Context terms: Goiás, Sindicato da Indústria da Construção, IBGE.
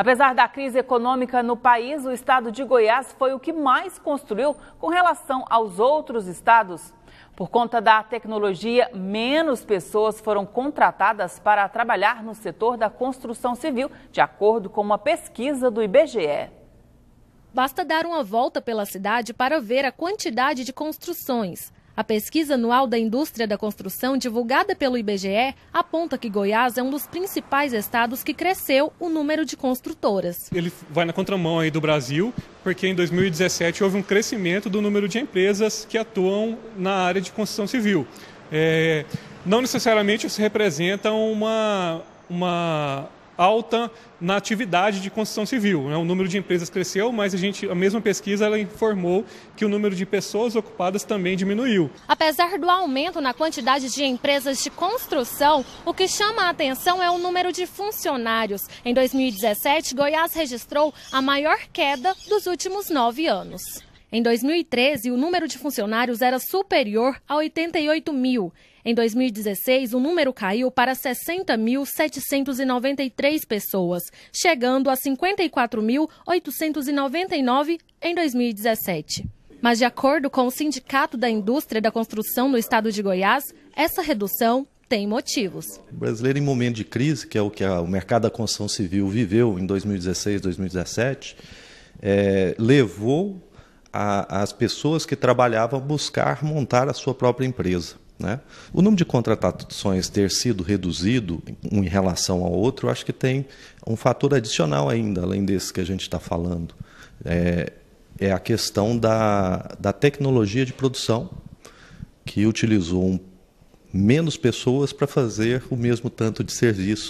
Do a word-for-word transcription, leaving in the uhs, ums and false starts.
Apesar da crise econômica no país, o estado de Goiás foi o que mais construiu com relação aos outros estados. Por conta da tecnologia, menos pessoas foram contratadas para trabalhar no setor da construção civil, de acordo com uma pesquisa do I B G E. Basta dar uma volta pela cidade para ver a quantidade de construções. A pesquisa anual da indústria da construção, divulgada pelo I B G E, aponta que Goiás é um dos principais estados que cresceu o número de construtoras. Ele vai na contramão aí do Brasil, porque em dois mil e dezessete houve um crescimento do número de empresas que atuam na área de construção civil. É, não necessariamente isso representa uma... uma... alta na atividade de construção civil. O número de empresas cresceu, mas a, gente, a mesma pesquisa ela informou que o número de pessoas ocupadas também diminuiu. Apesar do aumento na quantidade de empresas de construção, o que chama a atenção é o número de funcionários. Em dois mil e dezessete, Goiás registrou a maior queda dos últimos nove anos. Em dois mil e treze, o número de funcionários era superior a oitenta e oito mil. Em dois mil e dezesseis, o número caiu para sessenta mil setecentas e noventa e três pessoas, chegando a cinquenta e quatro mil oitocentas e noventa e nove em dois mil e dezessete. Mas, de acordo com o Sindicato da Indústria da Construção no estado de Goiás, essa redução tem motivos. O brasileiro, em momento de crise, que é o que o mercado da construção civil viveu em dois mil e dezesseis, dois mil e dezessete, é, levou a, as pessoas que trabalhavam a buscar montar a sua própria empresa. Né? O número de contratações ter sido reduzido um em relação ao outro, acho que tem um fator adicional ainda, além desse que a gente está falando. É, é a questão da, da tecnologia de produção, que utilizou um, menos pessoas para fazer o mesmo tanto de serviço.